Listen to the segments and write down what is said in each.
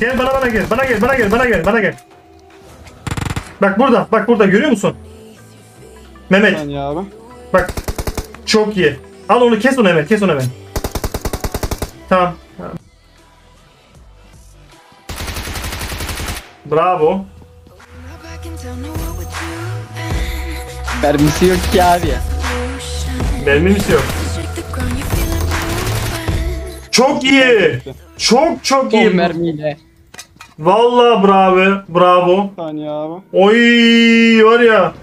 Gel bana gel. Bana gel. Bak burada. Görüyor musun? Mehmet. Bak. Çok iyi. Al onu, kes onu hemen. Tamam. Bravo. Mermisi yok ki abi. Mermisi yok. Çok iyi. Çok iyi. Mermiyle. Vallahi bravo. Saniye abi. Oy var ya.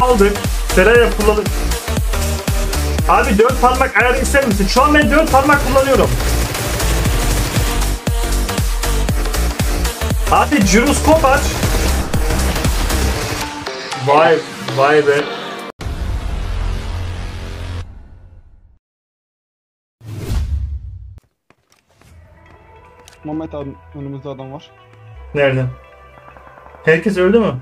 Aldık. Sera'ya kullandık. Abi 4 parmak ayarı ister misin? Şu an ben 4 parmak kullanıyorum. Abi jiroskop aç. Vay, vay be. Muhammed abi önümüzde adam var. Nerede? Herkes öldü mü?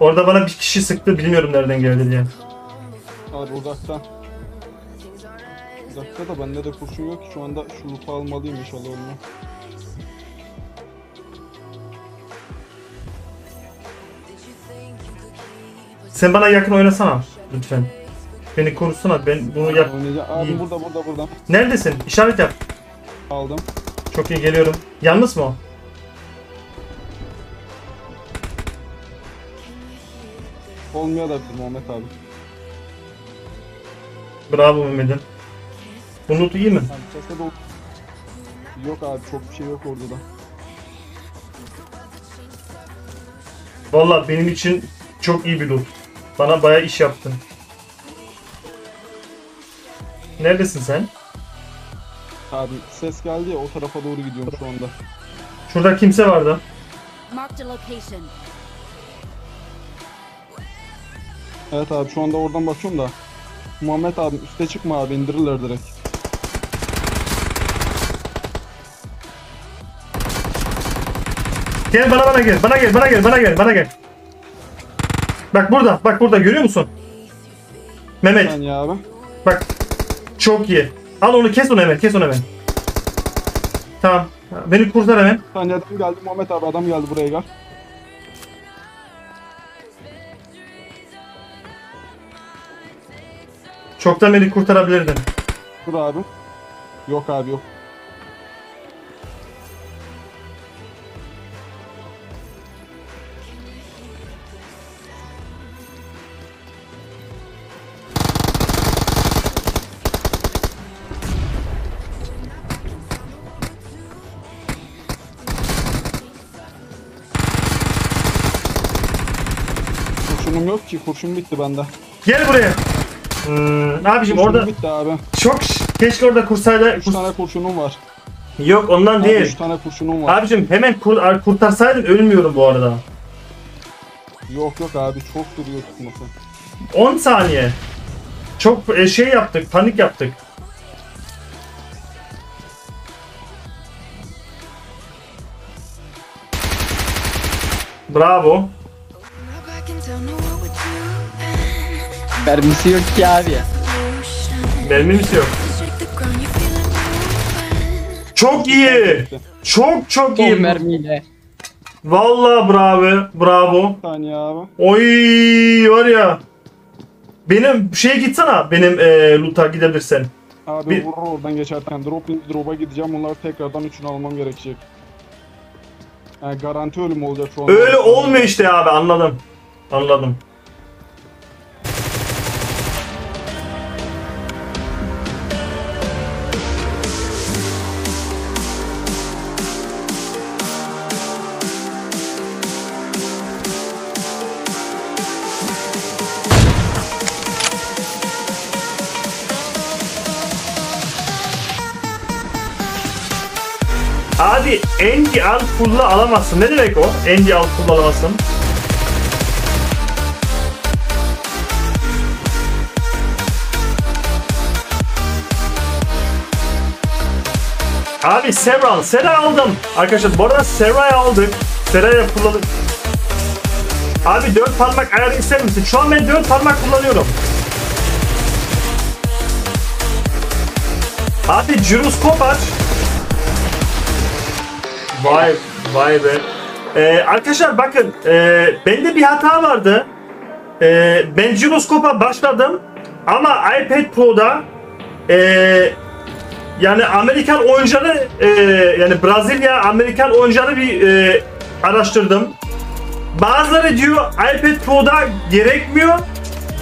Orada bana bir kişi sıktı, bilmiyorum nereden geldi diye. Abi uzaktan. Uzakta da bende de kurşun yok ki şu anda, şu lupa almalıyım inşallah onu. Sen bana yakın oynasana lütfen. Beni korusana, ben bunu yap. Abi burada. Neredesin? İşaret yap. Aldım. Çok iyi, geliyorum. Yalnız mı o? Olmuyor da bizim Mehmet abi. Bravo Mehmet'im. Bunu iyi mi? Yok abi, çok bir şey yok orada da. Vallahi benim için çok iyi bir loot. Bana bayağı iş yaptın. Neredesin sen? Abi ses geldi ya, o tarafa doğru gidiyorum şu anda. Şurada kimse vardı. Evet abi, şu anda oradan bakıyorum da. Muhammed abi üste çıkma abi, indirirler direkt. Gel bana gel. Bak burada, görüyor musun? Mehmet. Saniye abi. Bak. Çok iyi. Al onu, kes onu hemen, Tamam. Beni kurtar hemen. Saniye adam geldi, Muhammed abi adam geldi, buraya gel. Çoktan beni kurtarabilirdin. Dur abi. Yok abi, yok. Kurşunum yok ki, kurşun bitti bende. Gel buraya. Abicim orada abi. Çok keşke orada kursaydı. 3 tane kurşunum var. Yok ondan abi, değil. 3 tane kurşunum var. Abicim hemen kurtarsaydın, ölmüyorum bu arada. Yok abi, çok duruyor tutması. 10 saniye. Çok şey yaptık, panik yaptık. Bravo. Mermisi yok ki abi. Mermisi yok. Çok iyi. Çok iyi. Mermiyle. Vallahi bravo. Saniye abi. Oy var ya. Benim şeye gitsene. Benim loot'a gidebilirsen. Abi vurur oradan geçerken. Drop'a gideceğim. Bunları tekrardan üçünü almam gerekecek. Yani garanti ölüm olacak şu an. Öyle olmuyor işte abi, anladım. Abi endi al full'la alamazsın. Ne demek o? Endi al full'la alamazsın. Abi Sera aldım. Arkadaşlar bu arada Sera'yı aldık. Sera'yı kullandık. Abi 4 parmak ayarı ister misin? Şu an ben 4 parmak kullanıyorum. Abi jiroskop aç. Vay vay be. Arkadaşlar bakın bende bir hata vardı. Ben jiroskopa başladım ama iPad Pro'da yani Amerikan oyuncuları yani Brezilya Amerikan oyuncuları bir araştırdım. Bazıları diyor iPad Pro'da gerekmiyor,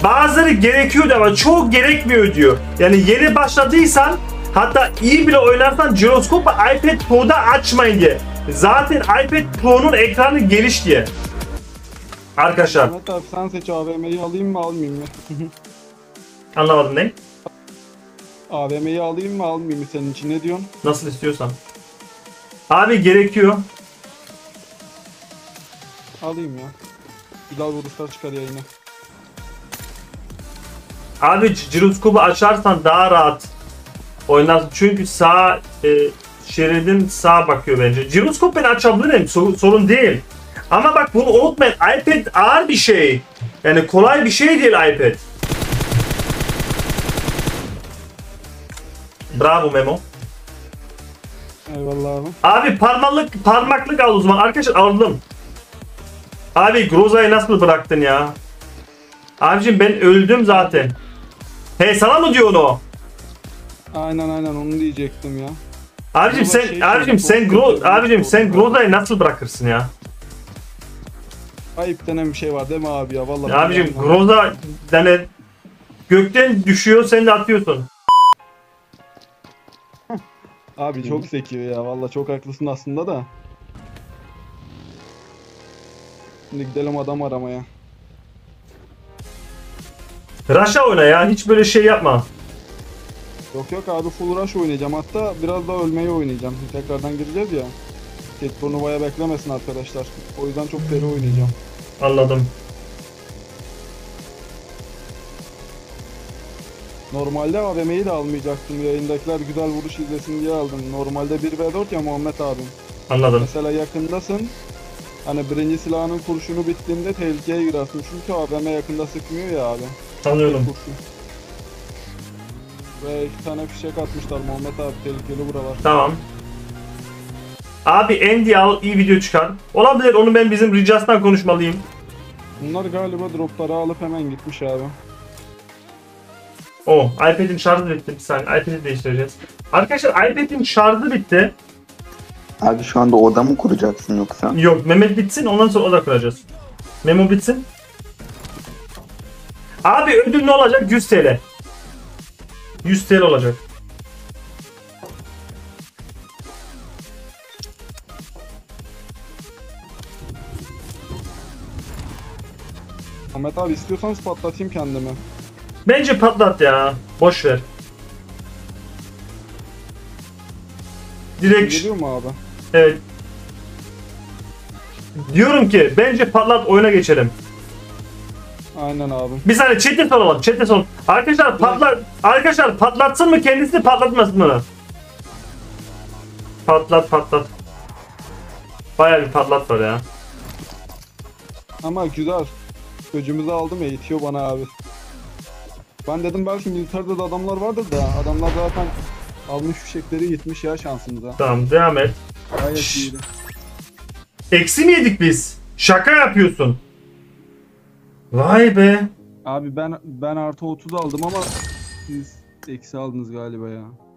bazıları gerekiyordu ama çok gerekmiyor diyor. Yani yeni başladıysan hatta iyi bile oynarsan jiroskopu iPad Pro'da açmayın diye. Zaten iPad Pro'nun ekranı geniş diye. Arkadaşlar. Mehmet abi sen seç AVM'yi alayım mı almayayım mı? Anlamadım ne? AVM'yi alayım mı almayayım mı senin için ne diyorsun? Nasıl istiyorsan. Abi gerekiyor. Alayım ya. Güzel vuruşlar çıkar yayına. Abi jiroskopu açarsan daha rahat oynarsın çünkü sağ şeridin sağa bakıyor bence. Jiroskop ben açabilirim sorun değil. Ama bak bunu unutmayın, iPad ağır bir şey. Yani kolay bir şey değil iPad. Bravo Memo. Eyvallah abi. Abi parmaklık al o zaman. Arkadaşlar aldım. Abi Groza'yı nasıl bıraktın ya? Abicim ben öldüm zaten. Hey sana mı diyor o? Aynen onu diyecektim ya. Abicim sen abicim sen Groza'yı nasıl bırakırsın ya? Ayıp denen bir şey var değil mi abi ya vallahi. Ya abicim Groza denen gökten düşüyor sen de atıyorsun. Abi çok sekiyor ya vallahi çok haklısın aslında da. Şimdi gidelim adam aramaya. Raşa oyna ya hiç böyle şey yapma. Yok abi full rush oynayacağım hatta biraz daha ölmeyi oynayacağım. Tekrardan gireceğiz ya. Jet turnuvaya beklemesin arkadaşlar. O yüzden çok seri oynayacağım. Anladım. Normalde AVM'yi de almayacaktım. Yayındakiler güzel vuruş izlesin diye aldım. Normalde 1v4 ya Muhammed abim. Anladım. Mesela yakındasın. Hani birinci silahının kurşunu bittiğinde tehlikeye girersin. Çünkü AVM yakında sıkmıyor ya abi. Tanıyorum. Ve 2 tane fişek atmışlar Muhammed abi. Tehlikeli buralar. Tamam. Abi Andy al iyi video çıkar. Olabilir onu ben bizim Rijastan konuşmalıyım. Bunlar galiba dropları alıp hemen gitmiş abi. iPad'in şarjı bitti bir saniye. iPad'i değiştireceğiz. Arkadaşlar iPad'in şarjı bitti. Abi şu anda oda mı kuracaksın yoksa? Yok Mehmet bitsin ondan sonra oda kuracağız. Memo bitsin. Abi ödül ne olacak? 100 TL. 100 TL olacak. Ahmet abi istiyorsanız patlatayım kendimi. Bence patlat ya. Boş ver. Direkt. Geliyor mu abi? Evet. Diyorum ki bence patlat oyuna geçelim. Aynen abi. Bir saniye chat'e soralım. Chat'e soralım. Arkadaşlar patlat. Arkadaşlar patlatsın mı kendisi patlatmasın mı? Patlat. Bayağı bir patlat var ya. Ama güzel. Öcümüzü aldım eğitiyor bana abi. Ben dedim belki militerde de adamlar vardır da adamlar zaten almış fişekleri gitmiş ya şansımıza. Tamam devam et. Gayet iyiydi. Eksi mi yedik biz? Şaka yapıyorsun. Vay be. Abi ben artı 30 aldım ama siz eksi aldınız galiba ya.